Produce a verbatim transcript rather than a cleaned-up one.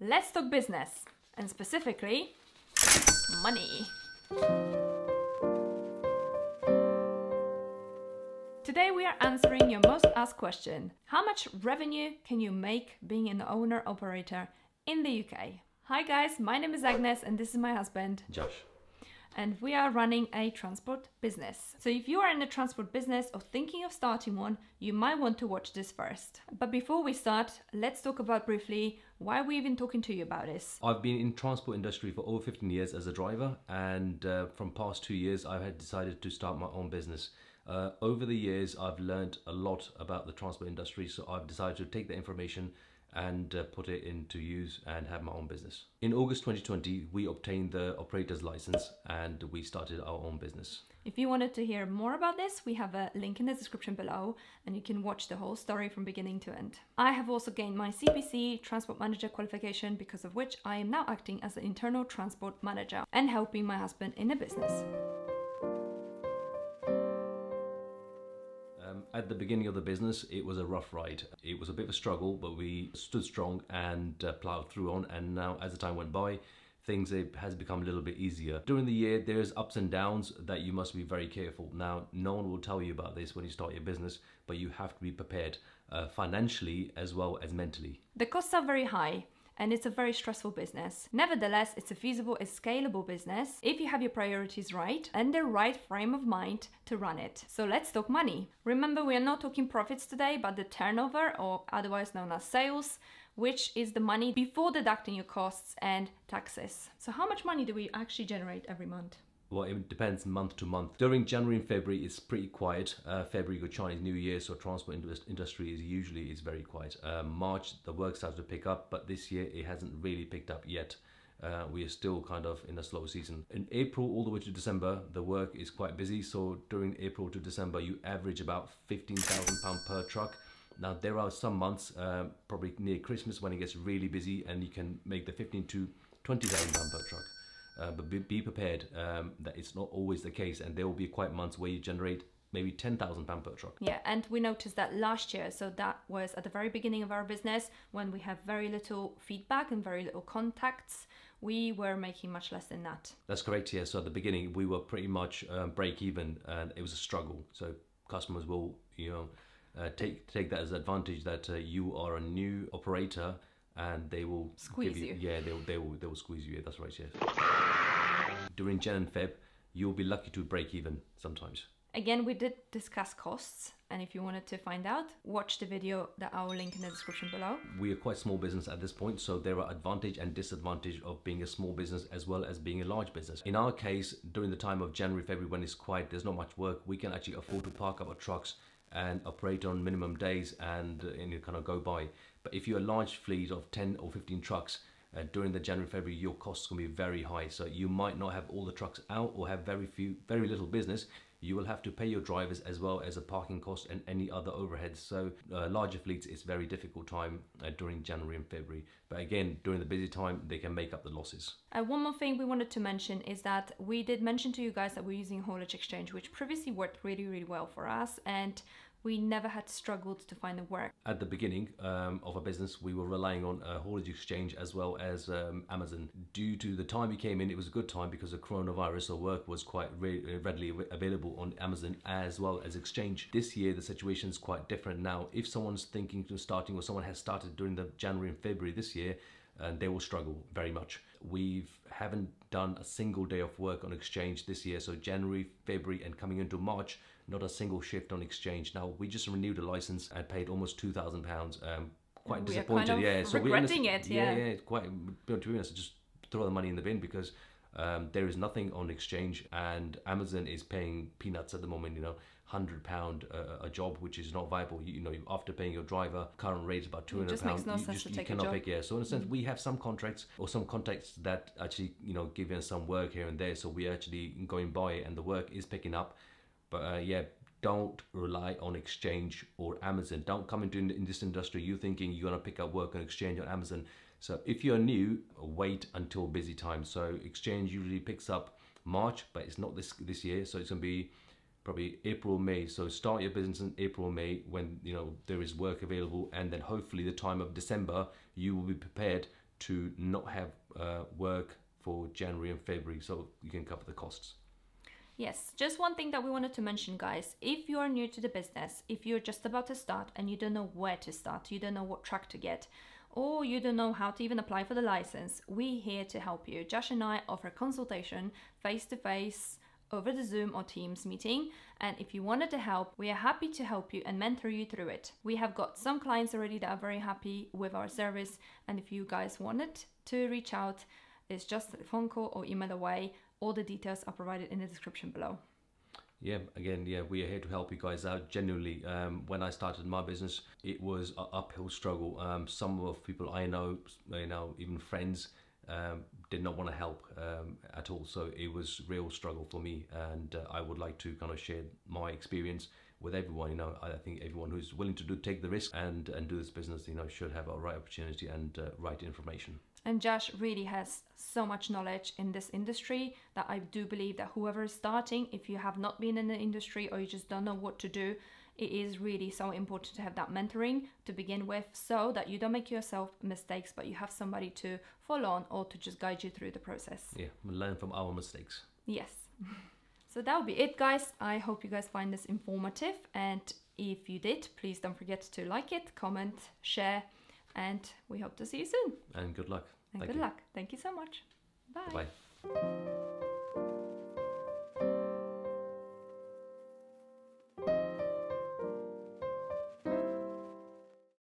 Let's talk business, and specifically, money. Today we are answering your most asked question. How much revenue can you make being an owner-operator in the U K? Hi guys, my name is Agnes and this is my husband, Josh. And we are running a transport business. So if you are in the transport business or thinking of starting one, you might want to watch this first. But before we start, let's talk about briefly why we're even talking to you about this. I've been in transport industry for over fifteen years as a driver, and uh, from past two years I had decided to start my own business. Uh, over the years I've learned a lot about the transport industry, so I've decided to take the information and uh, put it into use and have my own business. In August twenty twenty, we obtained the operator's license and we started our own business. If you wanted to hear more about this, we have a link in the description below and you can watch the whole story from beginning to end. I have also gained my C P C Transport Manager qualification, because of which I am now acting as an internal transport manager and helping my husband in the business. At the beginning of the business, it was a rough ride. It was a bit of a struggle, but we stood strong and uh, plowed through on. And now, as the time went by, things it has become a little bit easier. During the year, there's ups and downs that you must be very careful. Now, no one will tell you about this when you start your business, but you have to be prepared uh, financially as well as mentally. The costs are very high, and it's a very stressful business. Nevertheless, it's a feasible and scalable business if you have your priorities right and the right frame of mind to run it. So let's talk money. Remember, we are not talking profits today, but the turnover, or otherwise known as sales, which is the money before deducting your costs and taxes. So how much money do we actually generate every month? Well, it depends month to month. During January and February, it's pretty quiet. Uh, February, got Chinese New Year, so transport industry is usually is very quiet. Uh, March, the work started to pick up, but this year it hasn't really picked up yet. Uh, we are still kind of in a slow season. In April all the way to December, the work is quite busy. So during April to December, you average about fifteen thousand pounds per truck. Now, there are some months, uh, probably near Christmas, when it gets really busy and you can make the fifteen to twenty thousand pounds per truck. Uh, but be, be prepared um, that it's not always the case, and there will be quite months where you generate maybe ten thousand pounds per truck. Yeah, and we noticed that last year. So that was at the very beginning of our business, when we have very little feedback and very little contacts. We were making much less than that. That's correct, yeah. So at the beginning, we were pretty much um, break even, and it was a struggle. So customers will, you know, uh, take, take that as an advantage that uh, you are a new operator, and they will squeeze give you, you. Yeah, they will, they will, they will squeeze you. Yeah, that's right. Yes. During Jan and Feb, you'll be lucky to break even sometimes. Again, we did discuss costs, and if you wanted to find out, watch the video that I'll link in the description below. We are quite small business at this point, so there are advantage and disadvantage of being a small business as well as being a large business. In our case, during the time of January, February, when it's quiet, there's not much work, we can actually afford to park up our trucks and operate on minimum days and, and it kind of go by. But if you're a large fleet of ten or fifteen trucks, uh, during the January, February, your costs can be very high. So you might not have all the trucks out or have very few, very little business. You will have to pay your drivers as well as a parking cost and any other overheads. So uh, larger fleets, it's very difficult time uh, during January and February. But again, during the busy time, they can make up the losses. Uh, one more thing we wanted to mention is that we did mention to you guys that we're using Haulage Exchange, which previously worked really, really well for us. And we never had struggled to find the work. At the beginning um, of our business, we were relying on uh, Haulage Exchange as well as um, Amazon. Due to the time we came in, it was a good time because of coronavirus, so work was quite re readily available on Amazon as well as Exchange. This year, the situation is quite different now. If someone's thinking of starting, or someone has started during the January and February this year, uh, they will struggle very much. We haven't done a single day of work on Exchange this year, so January, February, and coming into March, not a single shift on Exchange. Now, we just renewed a license and paid almost two thousand pounds. Um, quite we disappointed, kind of yeah. So regretting we're honest, it, yeah. Yeah, yeah, quite, to be honest, just throw the money in the bin, because um, there is nothing on Exchange, and Amazon is paying peanuts at the moment, you know, one hundred pound uh, a job, which is not viable. You, you know, after paying your driver, current rate is about two hundred pounds. It just makes no you sense just, to take you cannot a job. Pick, yeah. So in a sense, mm-hmm. we have some contracts or some contacts that actually, you know, give us some work here and there. So we're actually going by it, and the work is picking up. But uh, yeah, don't rely on Exchange or Amazon. Don't come into in this industry, you thinking you're gonna pick up work on Exchange or Amazon. So if you're new, wait until busy time. So Exchange usually picks up March, but it's not this this year. So it's gonna be probably April, May. So start your business in April, May, when you know there is work available, and then hopefully the time of December, you will be prepared to not have uh, work for January and February, so you can cover the costs. Yes, just one thing that we wanted to mention, guys, if you are new to the business, if you're just about to start and you don't know where to start, you don't know what track to get, or you don't know how to even apply for the license, we're here to help you. Josh and I offer consultation face-to-face over the Zoom or Teams meeting, and if you wanted to help, we are happy to help you and mentor you through it. We have got some clients already that are very happy with our service, and if you guys wanted to reach out, it's just a phone call or email away. All the details are provided in the description below. Yeah, again, yeah, we are here to help you guys out. Genuinely, um, when I started my business, it was an uphill struggle. Um, some of people I know, you know, even friends, um, did not want to help um, at all. So it was real struggle for me, and uh, I would like to kind of share my experience with everyone. You know, I think everyone who's willing to do take the risk and and do this business, you know, should have a right opportunity and uh, right information. And Josh really has so much knowledge in this industry that I do believe that whoever is starting, if you have not been in the industry or you just don't know what to do, it is really so important to have that mentoring to begin with, so that you don't make yourself mistakes, but you have somebody to follow on or to just guide you through the process. Yeah, we learn from our mistakes. Yes. So that'll be it, guys. I hope you guys find this informative, and if you did, please don't forget to like it, comment, share, and we hope to see you soon. And good luck. And good luck. Thank you so much. Bye. Bye-bye.